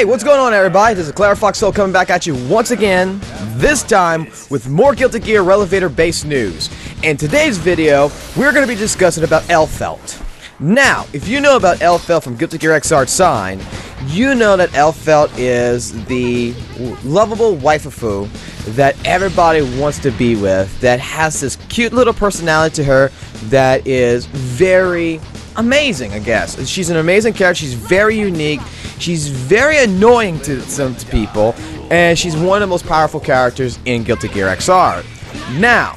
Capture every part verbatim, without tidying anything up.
Hey, what's going on, everybody? This is Clara Foxsol coming back at you once again, this time with more Guilty Gear Xrd-based news. In today's video, we're going to be discussing about Elphelt. Now, if you know about Elphelt from Guilty Gear Xrd Sign, you know that Elphelt is the lovable waifu that everybody wants to be with, that has this cute little personality to her that is very amazing, I guess. She's an amazing character, she's very unique, she's very annoying to some people, and she's one of the most powerful characters in Guilty Gear Xrd. Now,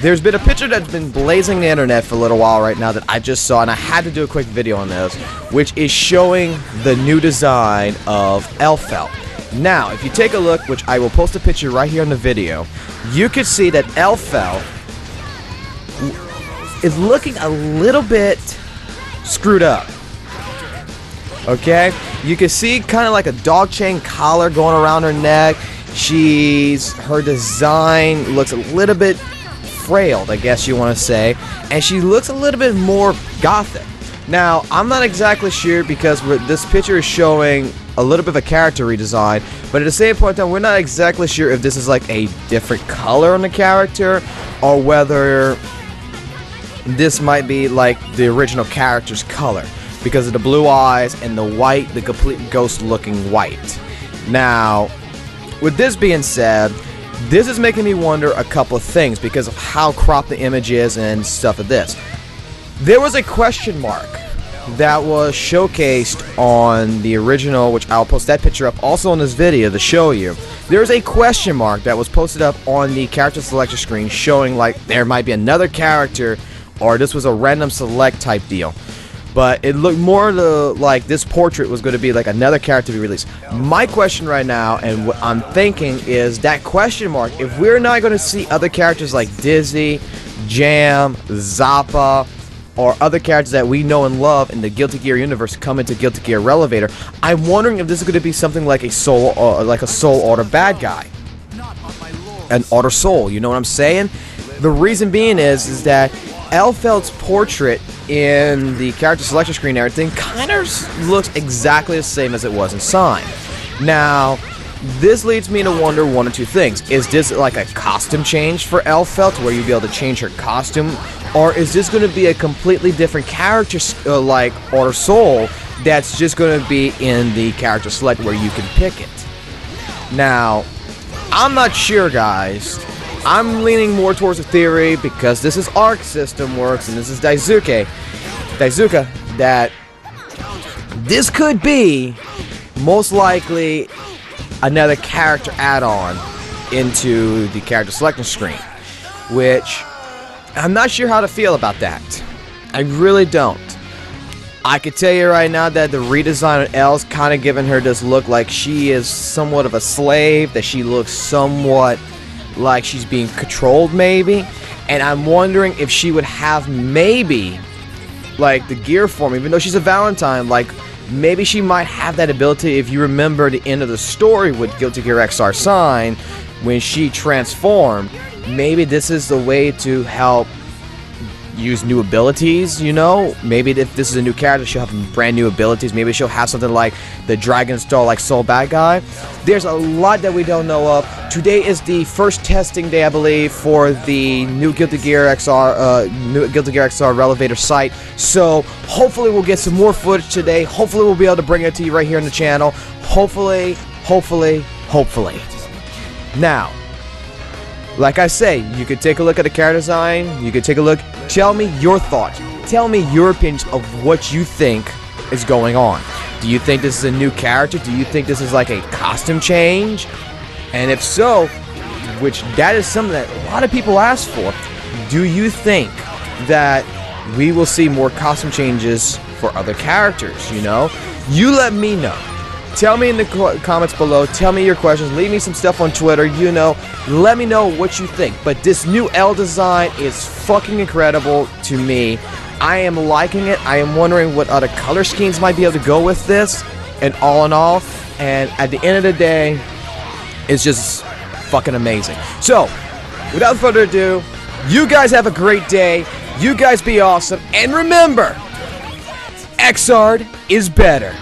there's been a picture that's been blazing the internet for a little while right now that I just saw, and I had to do a quick video on this, which is showing the new design of Elphelt. Now, if you take a look, which I will post a picture right here in the video, you can see that Elphelt is looking a little bit screwed up. Okay? You can see kind of like a dog chain collar going around her neck. She's, her design looks a little bit frailed, I guess you want to say, and she looks a little bit more gothic. Now, I'm not exactly sure because we're, this picture is showing a little bit of a character redesign, but at the same point in time, we're not exactly sure if this is like a different color on the character or whether this might be like the original character's color because of the blue eyes and the white, the complete ghost looking white. Now, with this being said, this is making me wonder a couple of things because of how cropped the image is and stuff of this. There was a question mark that was showcased on the original, which I'll post that picture up also in this video to show you. There's a question mark that was posted up on the character selection screen showing like there might be another character or this was a random select type deal. But it looked more to, like this portrait was going to be like another character to be released. My question right now, and what I'm thinking, is that question mark. If we're not going to see other characters like Dizzy, Jam, Zappa, or other characters that we know and love in the Guilty Gear universe come into Guilty Gear Xrd-Revelator, I'm wondering if this is going to be something like a Sol, uh, like a Sol Order Bad Guy, an Orsola. You know what I'm saying? The reason being is is that Elphelt's portrait in the character selection screen and everything kind of looks exactly the same as it was in Sign. Now, this leads me to wonder one or two things. Is this like a costume change for Elphelt where you'll be able to change her costume? Or is this going to be a completely different character uh, like Orsola that's just going to be in the character select where you can pick it? Now, I'm not sure, guys. I'm leaning more towards a theory because this is Arc System Works and this is Daisuke, Daizuka, that this could be most likely another character add-on into the character selection screen, which I'm not sure how to feel about that. I really don't. I could tell you right now that the redesign on El's kind of giving her this look like she is somewhat of a slave, that she looks somewhat like she's being controlled maybe, and I'm wondering if she would have maybe like the gear form, even though she's a Valentine, like maybe she might have that ability. If you remember the end of the story with Guilty Gear Xrd Sign when she transformed, maybe this is the way to help use new abilities, you know? Maybe if this is a new character, she'll have brand new abilities. Maybe she'll have something like the Dragon Star, like Sol Badguy. There's a lot that we don't know of. Today is the first testing day, I believe, for the new Guilty Gear Xrd, uh, new Guilty Gear Xrd-Revelator site. So hopefully we'll get some more footage today. Hopefully we'll be able to bring it to you right here on the channel. Hopefully, hopefully, hopefully. Now, like I say, you could take a look at the character design, you could take a look, tell me your thoughts, tell me your opinions of what you think is going on. Do you think this is a new character? Do you think this is like a costume change? And if so, which that is something that a lot of people ask for, do you think that we will see more costume changes for other characters, you know? You let me know. Tell me in the comments below, tell me your questions, leave me some stuff on Twitter, you know, let me know what you think. But this new L design is fucking incredible to me. I am liking it, I am wondering what other color schemes might be able to go with this, and all in all, and at the end of the day, it's just fucking amazing. So, without further ado, you guys have a great day, you guys be awesome, and remember, Xrd is better.